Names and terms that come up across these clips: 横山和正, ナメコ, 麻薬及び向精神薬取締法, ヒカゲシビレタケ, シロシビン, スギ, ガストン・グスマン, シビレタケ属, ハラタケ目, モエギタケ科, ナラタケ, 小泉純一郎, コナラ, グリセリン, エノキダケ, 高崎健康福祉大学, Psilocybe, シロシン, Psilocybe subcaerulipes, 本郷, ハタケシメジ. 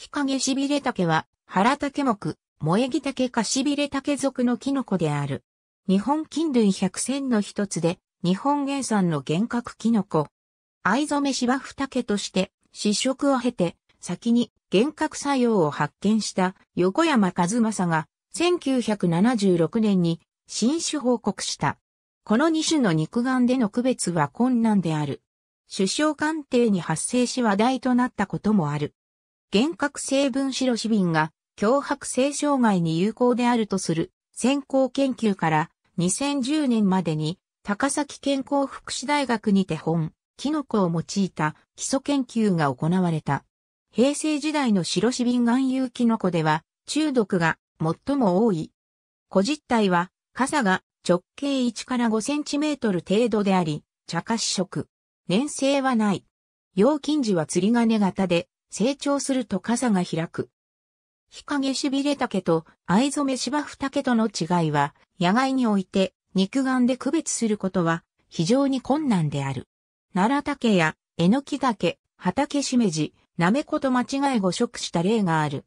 ヒカゲシビレタケは、ハラタケ目、モエギタケ科シビレタケ属のキノコである。日本菌類百選の一つで、日本原産の原核キノコ。藍染芝生タケとして、試食を経て、先に原核作用を発見した横山和正が、1976年に新種報告した。この2種の肉眼での区別は困難である。種小鑑定に発生し話題となったこともある。原核成分シロシビンが強迫性障害に有効であるとする先行研究から2010年までに高崎健康福祉大学に手本、キノコを用いた基礎研究が行われた。平成時代のシロシビン含有キノコでは中毒が最も多い。個実体は傘が直径1から5センチメートル程度であり、茶褐色。粘性はない。葉菌時は釣り鐘型で、成長すると傘が開く。ヒカゲシビレタケと藍染芝生タケとの違いは、野外において肉眼で区別することは非常に困難である。奈良タケやエノキタケ、ハタケシメジ、ナメコと間違え誤植した例がある。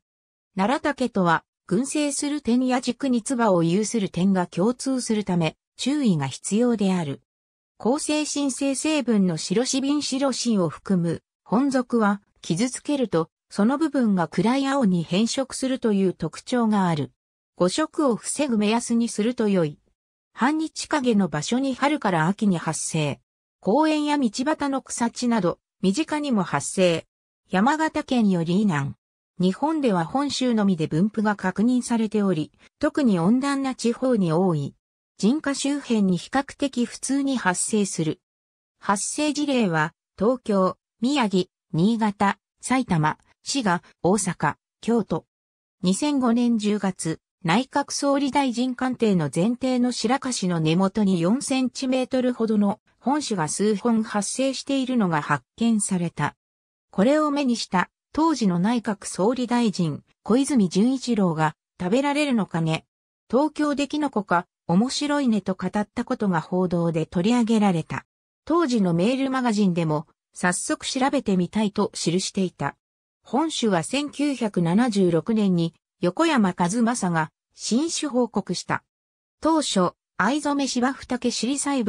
奈良タケとは、群生する点や軸に唾を有する点が共通するため、注意が必要である。抗精神性成分のシロシビンシロシンを含む本属は、傷つけると、その部分が暗い青に変色するという特徴がある。誤植を防ぐ目安にすると良い。半日陰の場所に春から秋に発生。公園や道端の草地など、身近にも発生。山形県より以南。日本では本州のみで分布が確認されており、特に温暖な地方に多い。人家周辺に比較的普通に発生する。発生事例は、東京、宮城、新潟、埼玉、滋賀、大阪、京都。2005年10月、内閣総理大臣官邸の前邸の白樫市の根元に4センチメートルほどの本種が数本発生しているのが発見された。これを目にした当時の内閣総理大臣、小泉純一郎が食べられるのかね。東京でキノコか面白いねと語ったことが報道で取り上げられた。当時のメールマガジンでも、早速調べてみたいと記していた。本種は1976年に横山和正が新種報告した。当初、藍染芝生タケPsilocybe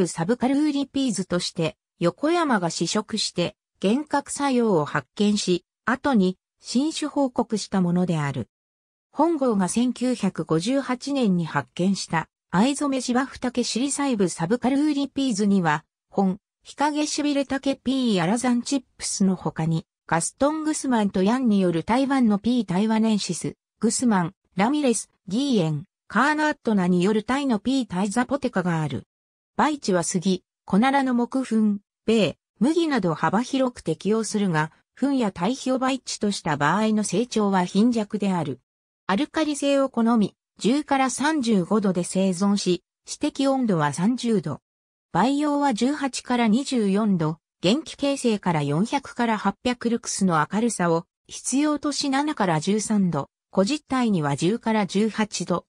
subcaerulipesとして横山が試食して原核作用を発見し、後に新種報告したものである。本郷が1958年に発見した藍染芝生タケPsilocybe subcaerulipesには本、ヒカゲシビレタケ P. アラザンチップスの他に、ガストン・グスマンとヤンによる台湾の P. タイワネンシス、グスマン、ラミレス、ギーエン、カーナットナによるタイの P. タイザポテカがある。培地はスギ、コナラの木粉、米、麦など幅広く適用するが、糞や堆肥を培地とした場合の成長は貧弱である。アルカリ性を好み、10から35度で生存し、指摘温度は30度。培養は18から24度、元気形成から400から800ルクスの明るさを必要とし7から13度、個実体には10から18度。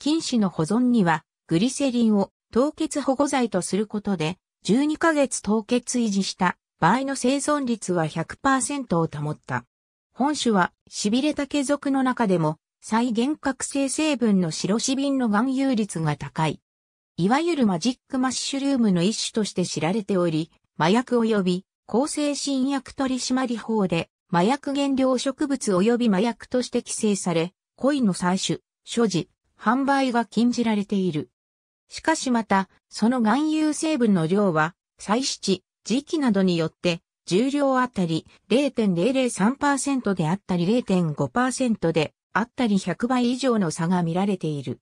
菌糸の保存にはグリセリンを凍結保護剤とすることで、12ヶ月凍結維持した場合の生存率は 100% を保った。本種はシビレタケ属の中でも再原核性成分のシロシビンの含有率が高い。いわゆるマジックマッシュルームの一種として知られており、麻薬及び向精神薬取締法で麻薬原料植物及び麻薬として規制され、故意の採取、所持、販売が禁じられている。しかしまた、その含有成分の量は、採取、時期などによって、重量あたり 0.003% であったり 0.5% であったり100倍以上の差が見られている。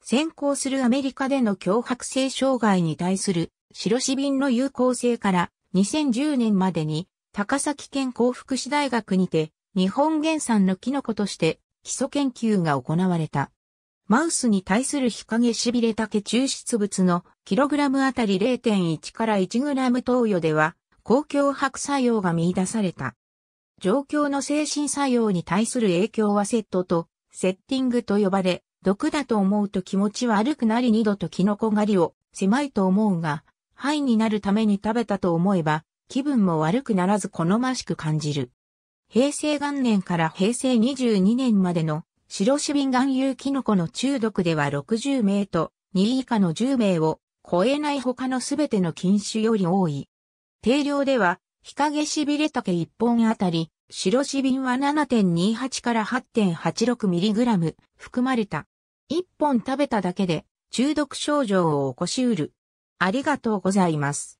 先行するアメリカでの強迫性障害に対するシロシビンの有効性から2010年までに高崎健康福祉大学にて日本原産のキノコとして基礎研究が行われた。マウスに対するヒカゲシビレタケ抽出物のキログラムあたり 0.1 から1グラム投与では抗強迫作用が見出された。状況の精神作用に対する影響はセットとセッティングと呼ばれ、毒だと思うと気持ち悪くなり2度とキノコ狩りを狭いと思うが、ハイになるために食べたと思えば気分も悪くならず好ましく感じる。平成元年から平成22年までの白死敏含有キノコの中毒では60名と2位以下の10名を超えない他のすべての菌種より多い。定量では日陰しびれ竹1本あたり白死敏は 7.28 から 8.86mg 含まれた。1本食べただけで中毒症状を起こしうる。ありがとうございます。